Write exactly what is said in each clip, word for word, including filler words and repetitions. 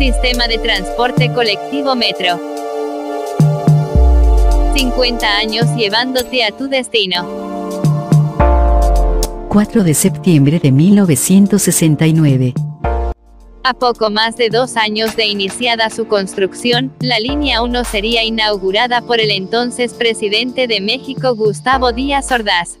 Sistema de transporte colectivo Metro. cincuenta años llevándote a tu destino. cuatro de septiembre de mil novecientos sesenta y nueve. A poco más de dos años de iniciada su construcción, la línea uno sería inaugurada por el entonces presidente de México Gustavo Díaz Ordaz.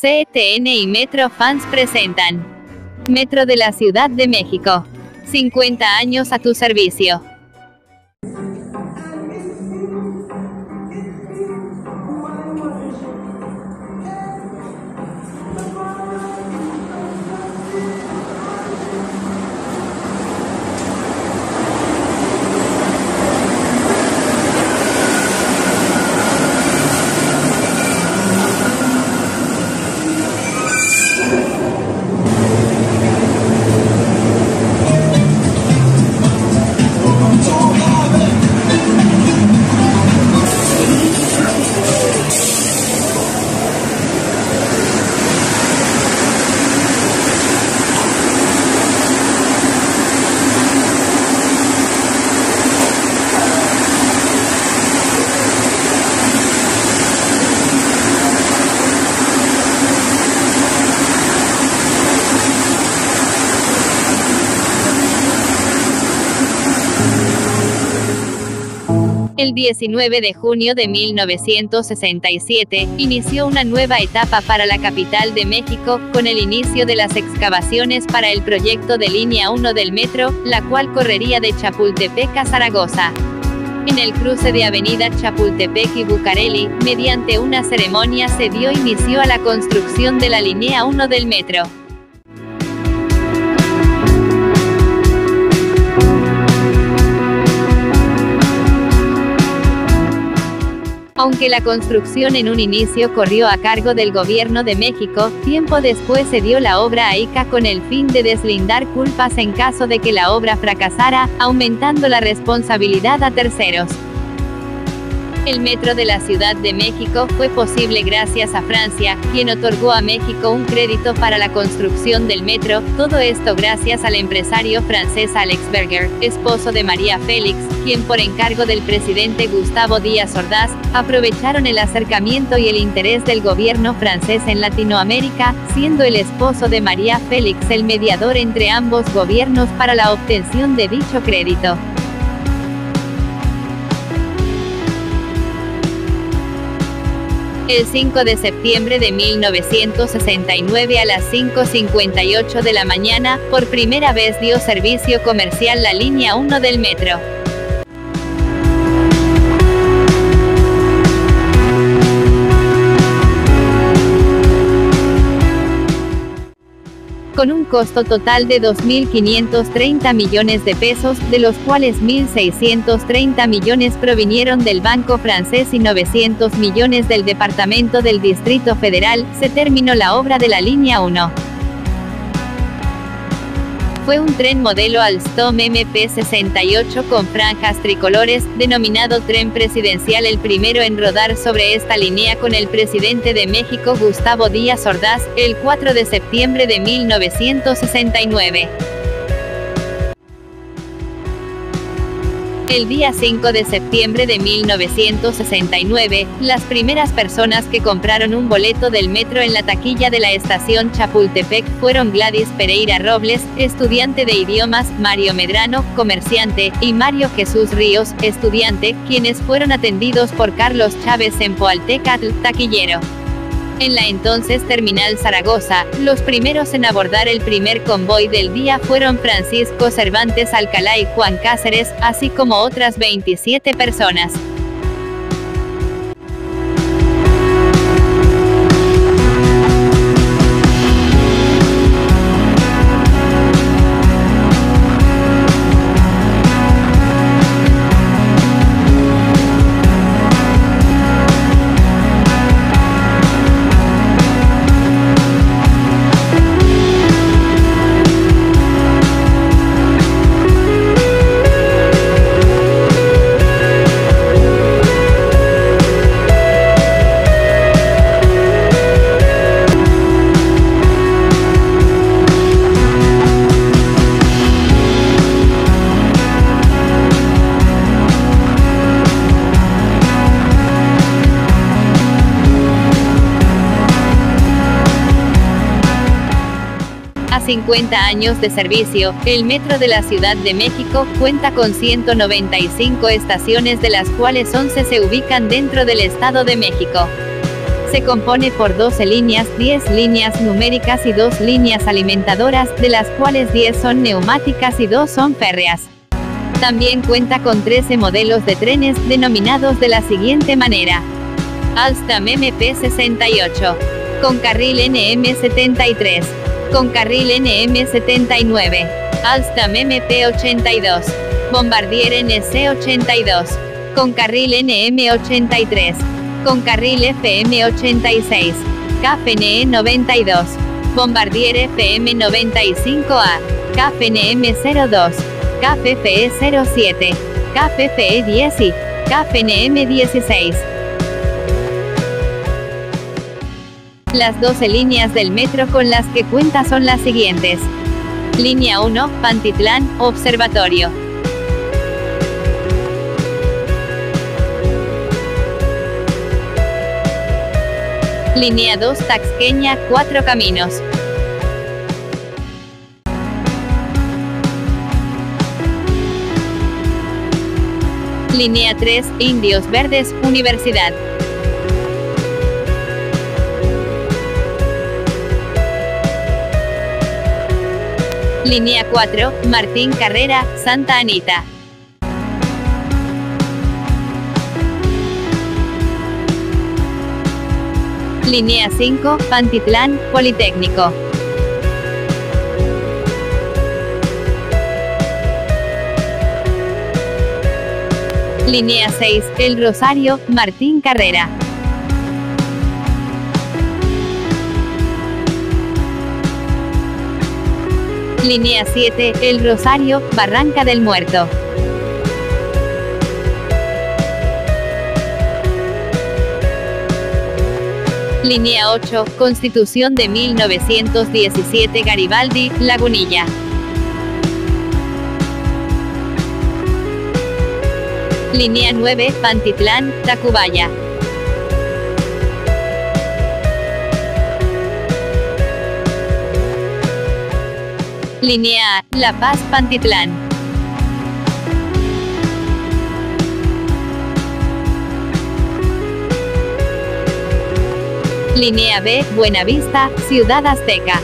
C T N y Metro Fans presentan Metro de la Ciudad de México. cincuenta años a tu servicio. El diecinueve de junio de mil novecientos sesenta y siete, inició una nueva etapa para la capital de México, con el inicio de las excavaciones para el proyecto de línea uno del metro, la cual correría de Chapultepec a Zaragoza. En el cruce de avenida Chapultepec y Bucareli, mediante una ceremonia se dio inicio a la construcción de la línea uno del metro. Aunque la construcción en un inicio corrió a cargo del gobierno de México, tiempo después se dio la obra a I C A con el fin de deslindar culpas en caso de que la obra fracasara, aumentando la responsabilidad a terceros. El metro de la Ciudad de México fue posible gracias a Francia, quien otorgó a México un crédito para la construcción del metro, todo esto gracias al empresario francés Alex Berger, esposo de María Félix, quien por encargo del presidente Gustavo Díaz Ordaz, aprovecharon el acercamiento y el interés del gobierno francés en Latinoamérica, siendo el esposo de María Félix el mediador entre ambos gobiernos para la obtención de dicho crédito. El cinco de septiembre de mil novecientos sesenta y nueve a las cinco cincuenta y ocho de la mañana, por primera vez dio servicio comercial la línea uno del metro. Con un costo total de dos mil quinientos treinta millones de pesos, de los cuales mil seiscientos treinta millones provinieron del Banco Francés y novecientos millones del Departamento del Distrito Federal, se terminó la obra de la línea uno. Fue un tren modelo Alstom M P sesenta y ocho con franjas tricolores, denominado Tren Presidencial, el primero en rodar sobre esta línea con el presidente de México Gustavo Díaz Ordaz, el cuatro de septiembre de mil novecientos sesenta y nueve. El día cinco de septiembre de mil novecientos sesenta y nueve, las primeras personas que compraron un boleto del metro en la taquilla de la estación Chapultepec fueron Gladys Pereira Robles, estudiante de idiomas, Mario Medrano, comerciante, y Mario Jesús Ríos, estudiante, quienes fueron atendidos por Carlos Chávez Empualtécatl, taquillero. En la entonces terminal Zaragoza, los primeros en abordar el primer convoy del día fueron Francisco Cervantes Alcalá y Juan Cáceres, así como otras veintisiete personas. A cincuenta años de servicio, el Metro de la Ciudad de México cuenta con ciento noventa y cinco estaciones, de las cuales once se ubican dentro del Estado de México. Se compone por doce líneas, diez líneas numéricas y dos líneas alimentadoras, de las cuales diez son neumáticas y dos son férreas. También cuenta con trece modelos de trenes, denominados de la siguiente manera: Alstom M P sesenta y ocho, con carril N M setenta y tres, con carril N M setenta y nueve, Alstom M P ochenta y dos, Bombardier N C ochenta y dos, con carril N M ochenta y tres, con carril F M ochenta y seis, K F N E noventa y dos, Bombardier F M noventa y cinco A, K F N M cero dos, K F F E cero siete, K F F E diez y K F N M dieciséis. Las doce líneas del metro con las que cuenta son las siguientes: Línea uno, Pantitlán, Observatorio; Línea dos, Taxqueña, Cuatro Caminos; Línea tres, Indios Verdes, Universidad; Línea cuatro, Martín Carrera, Santa Anita; Línea cinco, Pantitlán, Politécnico; Línea seis, El Rosario, Martín Carrera; Línea siete, El Rosario, Barranca del Muerto; Línea ocho, Constitución de mil novecientos diecisiete, Garibaldi, Lagunilla; Línea nueve, Pantitlán, Tacubaya; Línea A, La Paz, Pantitlán; Línea B, Buenavista, Ciudad Azteca;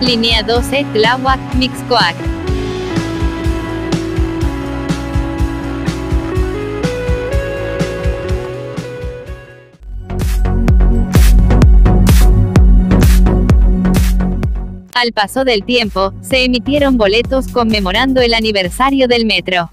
Línea doce, Tláhuac, Mixcoac; Al paso del tiempo, se emitieron boletos conmemorando el aniversario del metro.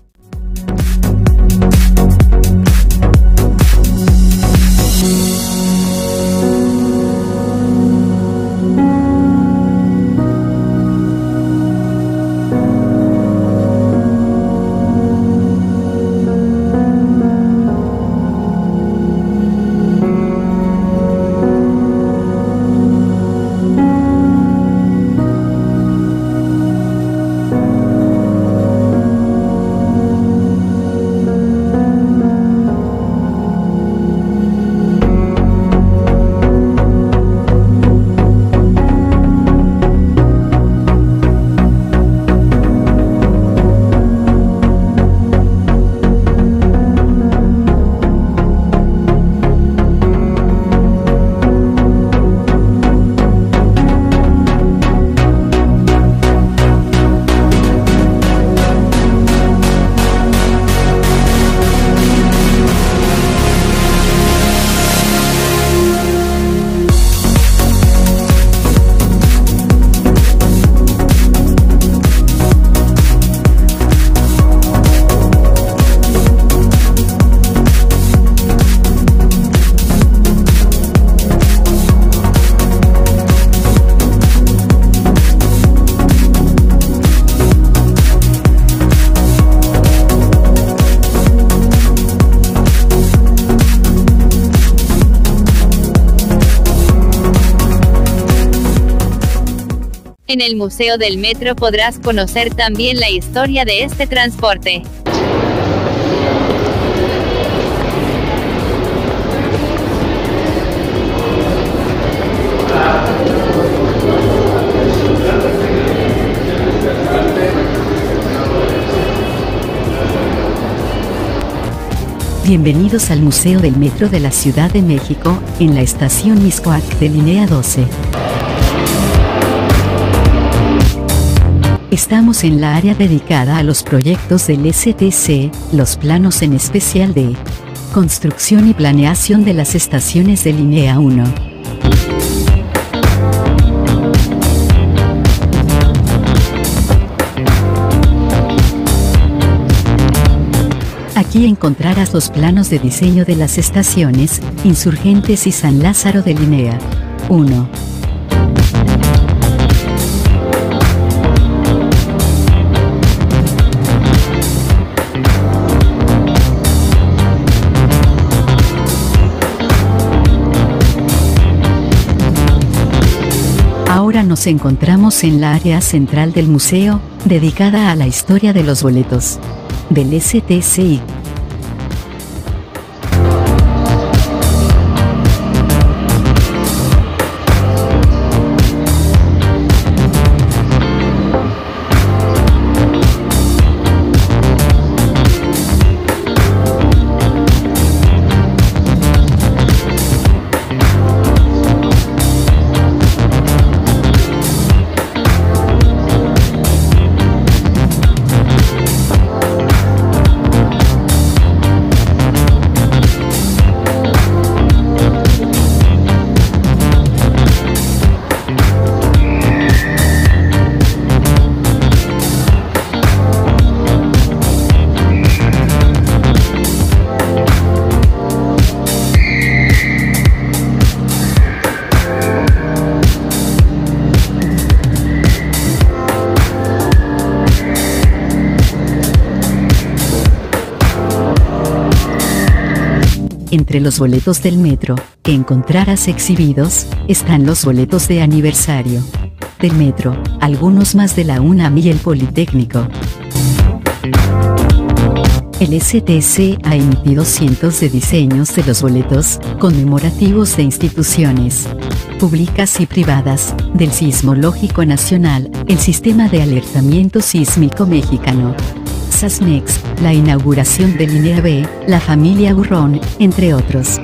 En el Museo del Metro podrás conocer también la historia de este transporte. Bienvenidos al Museo del Metro de la Ciudad de México, en la estación Mixcoac de línea doce. Estamos en la área dedicada a los proyectos del S T C, los planos en especial de construcción y planeación de las estaciones de línea uno. Aquí encontrarás los planos de diseño de las estaciones Insurgentes y San Lázaro de línea uno. Ahora nos encontramos en la área central del museo, dedicada a la historia de los boletos del S T C. Entre los boletos del metro que encontrarás exhibidos, están los boletos de aniversario del metro, algunos más de la UNAM y el Politécnico. El S T C ha emitido cientos de diseños de los boletos conmemorativos de instituciones públicas y privadas, del Sismológico Nacional, el Sistema de Alertamiento Sísmico Mexicano, SASMEX, la inauguración de línea B, la familia Burrón, entre otros.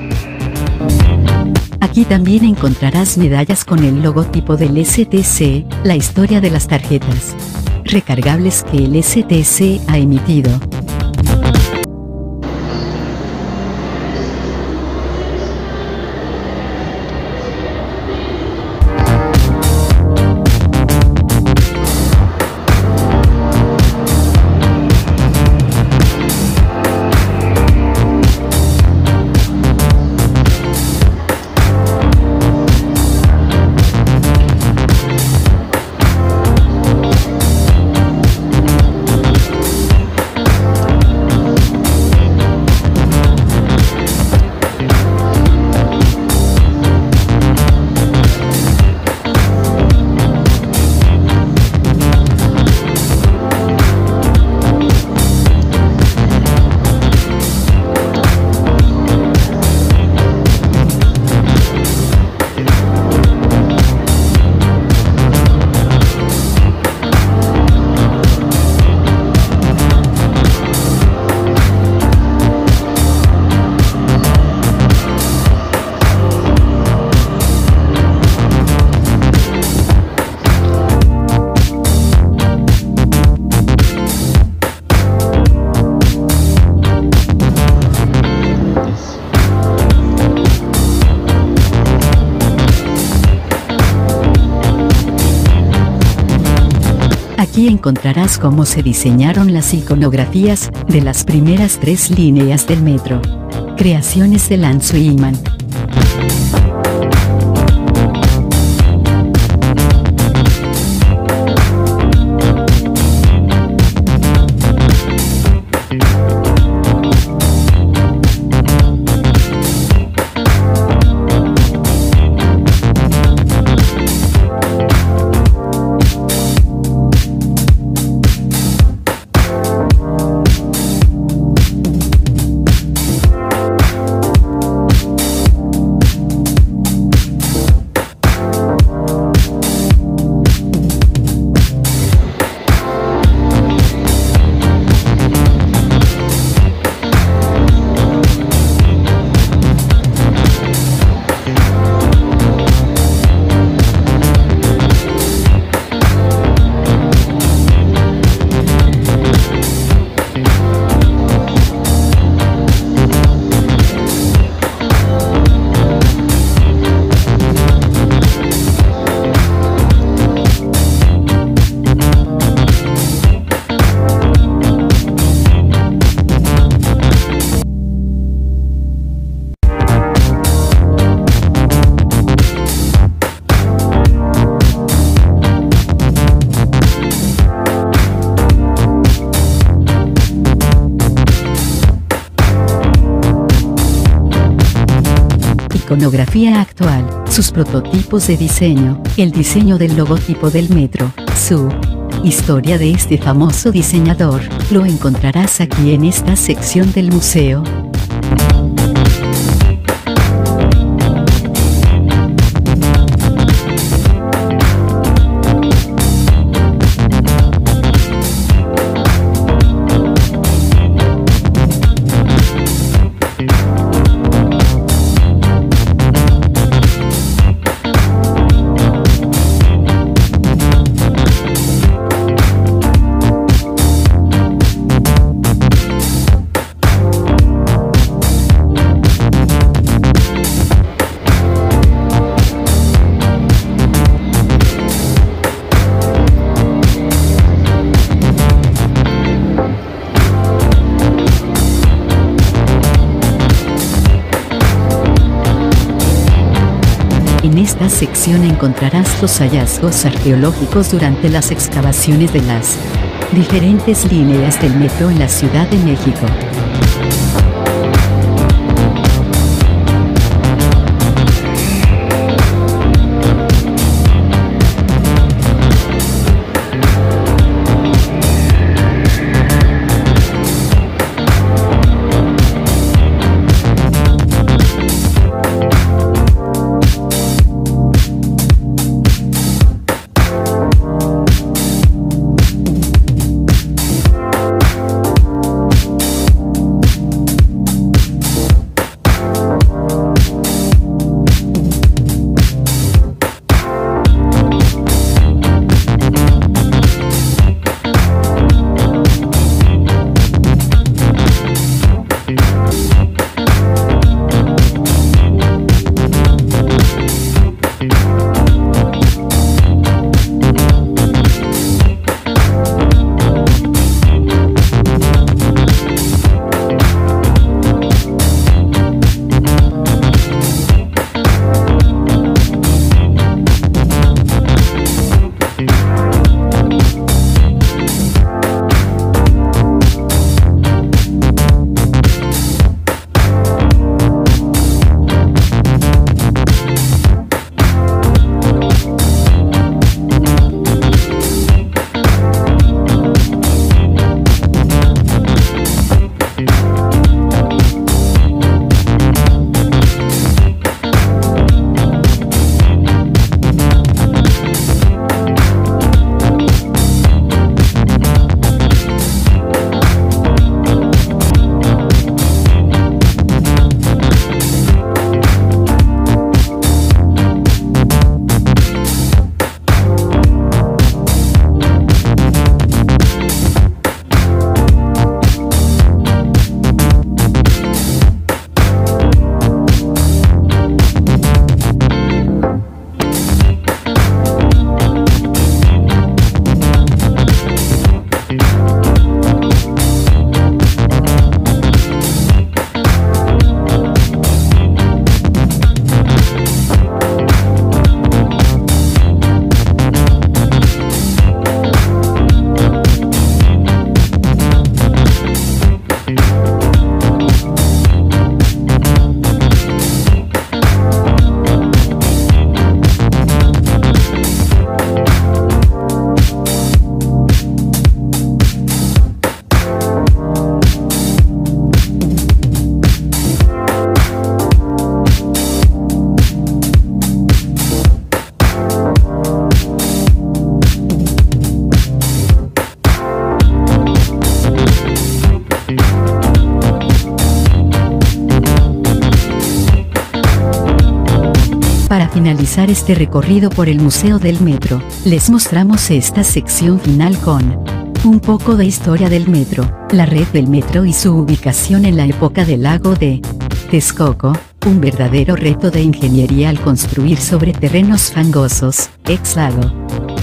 Aquí también encontrarás medallas con el logotipo del S T C, la historia de las tarjetas recargables que el S T C ha emitido. Aquí encontrarás cómo se diseñaron las iconografías de las primeras tres líneas del metro. Creaciones de Lanzo y Iman. iconografía actual, sus prototipos de diseño, el diseño del logotipo del metro, su historia de este famoso diseñador, lo encontrarás aquí en esta sección del museo. En esta sección encontrarás los hallazgos arqueológicos durante las excavaciones de las diferentes líneas del metro en la Ciudad de México. Para finalizar este recorrido por el Museo del Metro, les mostramos esta sección final con un poco de historia del metro, la red del metro y su ubicación en la época del lago de Texcoco, un verdadero reto de ingeniería al construir sobre terrenos fangosos, ex lago.